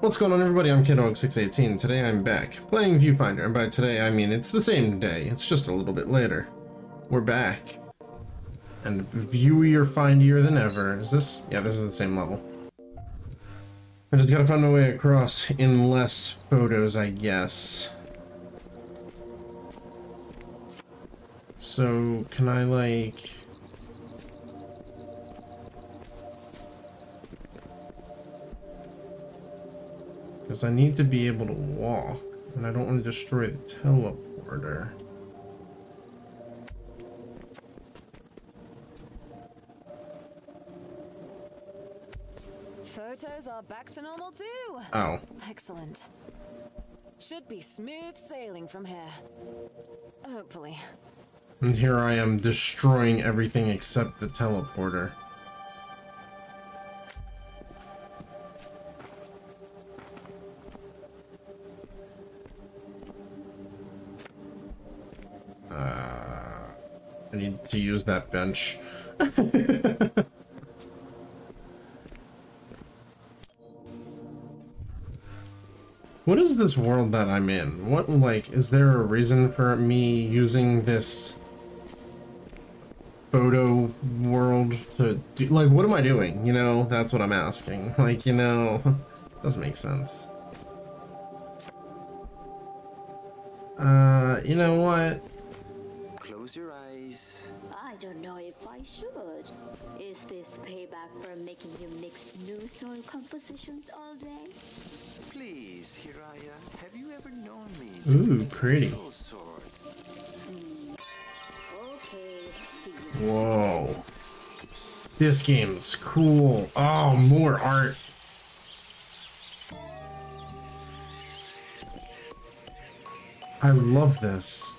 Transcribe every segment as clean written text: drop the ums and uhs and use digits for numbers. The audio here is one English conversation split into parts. What's going on, everybody? I'm Kdawg618. Today I'm back playing Viewfinder, and by today I mean it's the same day, it's just a little bit later. We're back. And viewier, findier than ever. Is this? Yeah, this is the same level. I just gotta find my way across in less photos, I guess. So, can I, like... because I need to be able to walk, and I don't want to destroy the teleporter. Photos are back to normal too. Oh. Excellent. Should be smooth sailing from here. Hopefully. And here I am destroying everything except the teleporter. I need to use that bench. What is this world that I'm in? What, like, is there a reason for me using this photo world to do? Like, what am I doing? You know, that's what I'm asking. Like, you know, doesn't make sense. You know what? Your eyes. I don't know if I should. Is this payback for making you mix new soul compositions all day? Please, Haraya, have you ever known me? Ooh, pretty. Okay, see. Whoa. This game's cool. Oh, more art. I love this.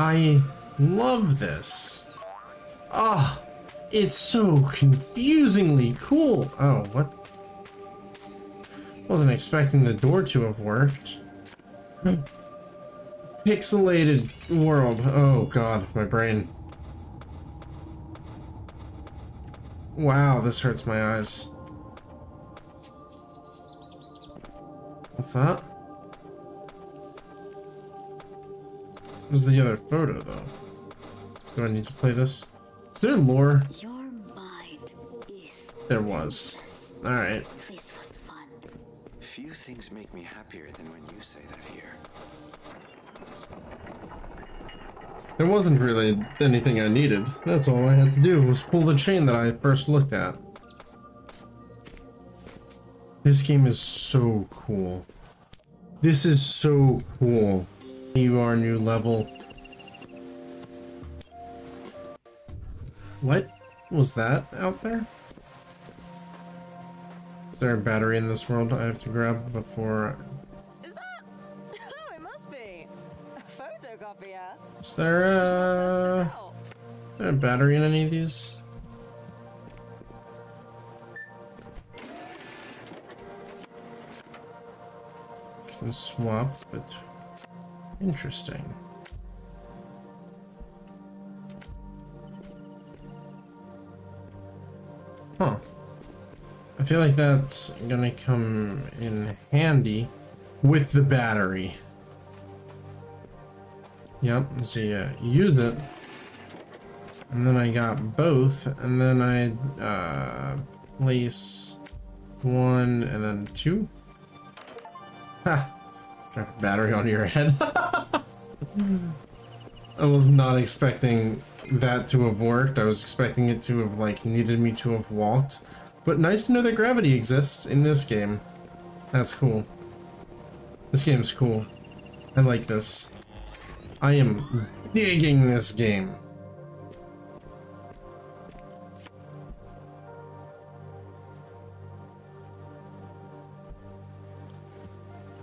I love this. Ah, it's so confusingly cool. Oh, what? Wasn't expecting the door to have worked. Pixelated world. Oh God, my brain. Wow, this hurts my eyes. What's that? This is the other photo, though. Do I need to play this? Is there lore? Your mind is there was. Alright. This was fun. Few things make me happier than when you say that here. There wasn't really anything I needed. That's all I had to do was pull the chain that I first looked at. This game is so cool. This is so cool. You are new level. What was that out there? Is there a battery in this world I have to grab before? Is that? Oh, it must be a photocopier. Is there a battery in any of these? Can swap, but. Interesting. Huh. I feel like that's gonna come in handy with the battery. Yep, so you use it. And then I got both, and then I place one and then two. Ha! Drop a battery on your head. I was not expecting that to have worked. I was expecting it to have, like, needed me to have walked. But nice to know that gravity exists in this game. That's cool. This game's cool. I like this. I am digging this game.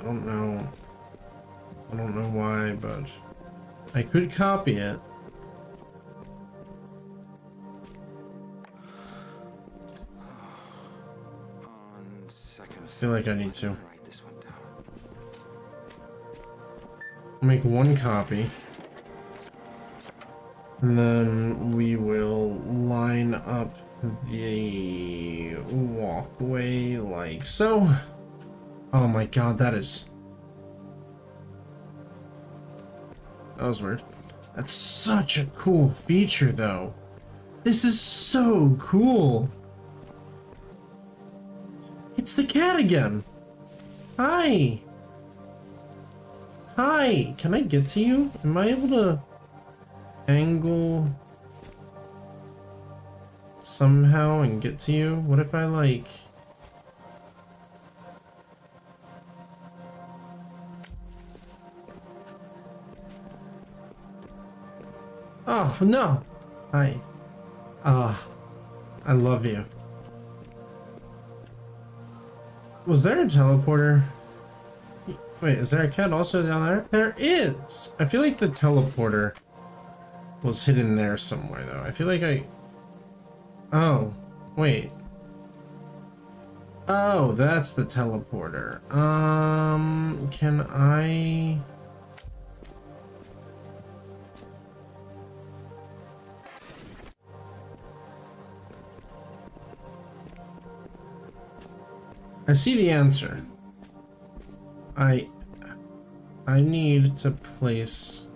I don't know why, but I could copy it. I feel like I need to make one copy, and then we will line up the walkway like so. Oh my god, that was weird. That's such a cool feature though. This is so cool. It's the cat again. Hi. Hi, can I get to you? Am I able to angle somehow and get to you? What if I like... Oh no! Hi. Ah, I love you. Was there a teleporter? Wait, is there a cat also down there? There is! I feel like the teleporter was hidden there somewhere though. I feel like I... Oh, wait. Oh, that's the teleporter. Can I... I see the answer. I need to place...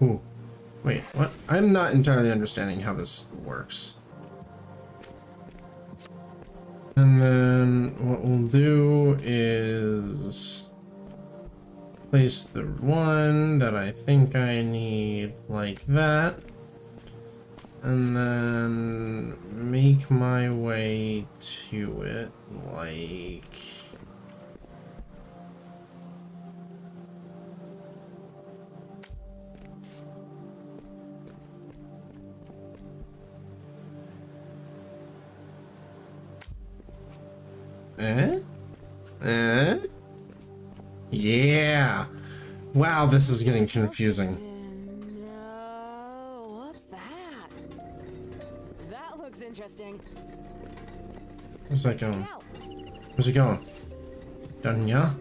Ooh. Wait, what? I'm not entirely understanding how this works. And then what we'll do is place the one that I think I need like that. And then make my way to it like... Yeah. Wow, this is getting confusing. No, what's that? That looks interesting. Where's that going? Where's it going? Done, yeah?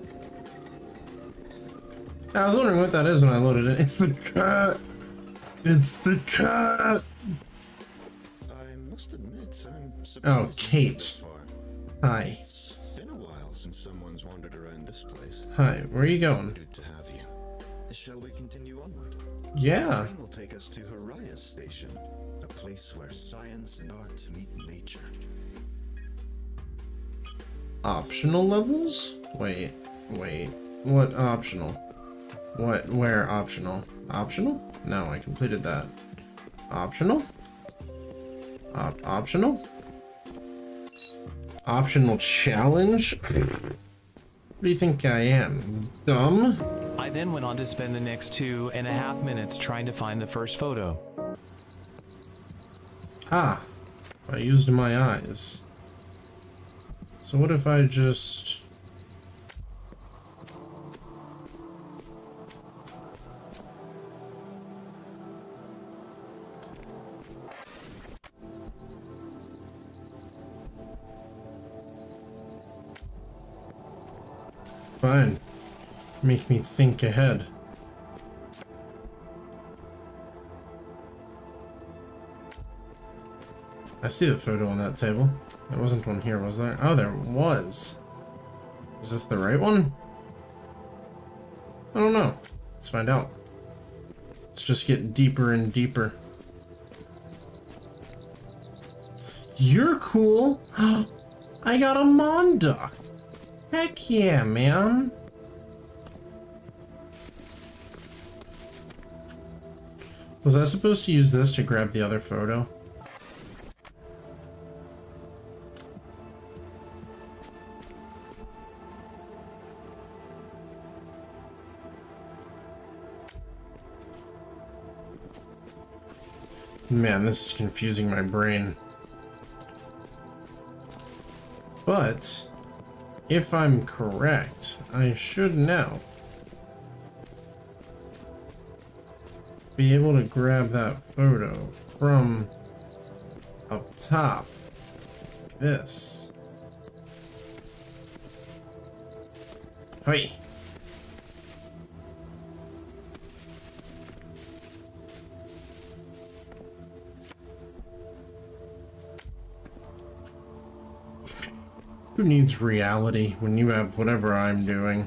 I was wondering what that is when I loaded it. It's the cat. It's the cat. I must admit, I'm surprised. Oh, Cait. Hi. It's been a while since someone's wandered around this place. Hi, where are you going? It's good to have you. Shall we continue onward? Yeah. The train will take us to Haraya Station, a place where science and art meet nature. Optional levels? Wait, wait. What optional? What? Where optional? Optional? No, I completed that. Optional? Optional? Optional challenge? What do you think I am? Dumb? I then went on to spend the next 2.5 minutes trying to find the first photo. Ah, I used my eyes. So what if I just... Fine. Make me think ahead. I see the photo on that table. There wasn't one here, was there? Oh, there was. Is this the right one? I don't know. Let's find out. Let's just get deeper and deeper. You're cool! I got a Monduck! Heck yeah, man. Was I supposed to use this to grab the other photo? Man, this is confusing my brain. But... if I'm correct, I should now be able to grab that photo from up top like this. Hey. Who needs reality when you have whatever I'm doing?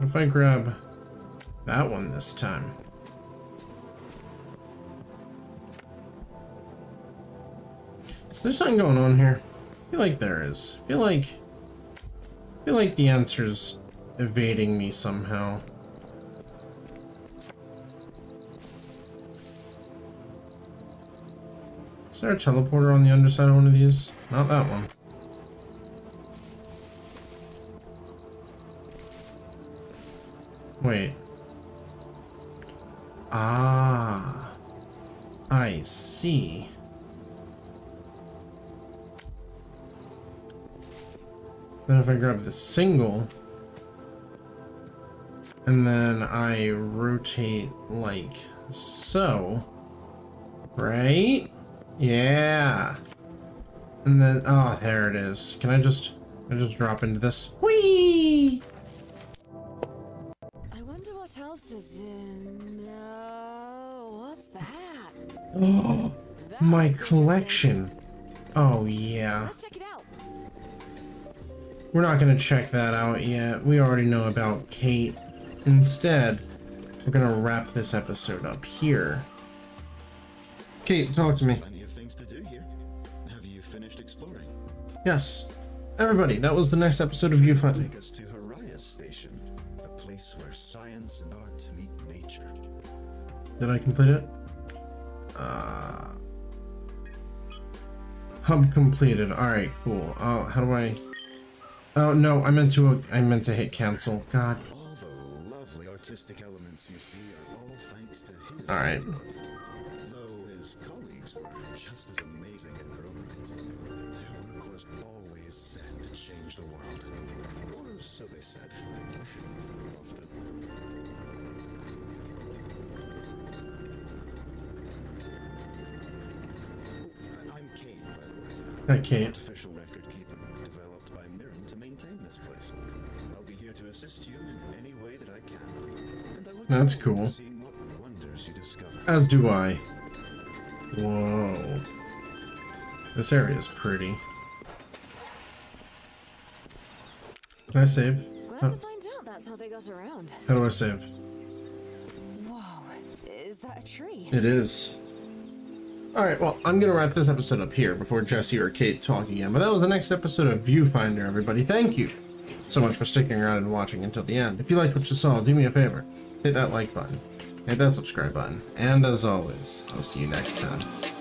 If I grab that one this time. Is there something going on here? I feel like there is. I feel like the answer's evading me somehow. Is there a teleporter on the underside of one of these? Not that one. Wait. Ah, I see. Then if I grab the single, and then I rotate like so, right? Yeah. And then, oh, there it is. Can I just drop into this? Whee! Oh, my collection. Oh, yeah. Let's check it out. We're not going to check that out yet. We already know about Cait. Instead, we're going to wrap this episode up here. Cait, talk to me. Plenty of things to do here. Have you finished exploring? Yes. Everybody, that was the next episode of Viewfinder. Take us to Haraya Station, a place where science and art meet nature. Did I complete it? Hub completed. Alright, cool. Oh, how do I... Oh, no, I meant to hit cancel. God. All the lovely artistic elements you see are all thanks to his... Alright. Though his colleagues were just as amazing in their own right. Their work was always set to change the world. Or so they said. I can't. Artificial record keeper developed by Mirren to maintain this place. I'll be here to assist you in any way that I can. And I look That's cool. To seeing what wonders you discover. As do I. Whoa. This area is pretty. Can I save? Glad to find out that's how they got around. How do I save? Whoa, is that a tree? It is. Alright, well, I'm going to wrap this episode up here before Jesse or Cait talk again, but that was the next episode of Viewfinder, everybody. Thank you so much for sticking around and watching until the end. If you liked what you saw, do me a favor. Hit that like button, hit that subscribe button, and as always, I'll see you next time.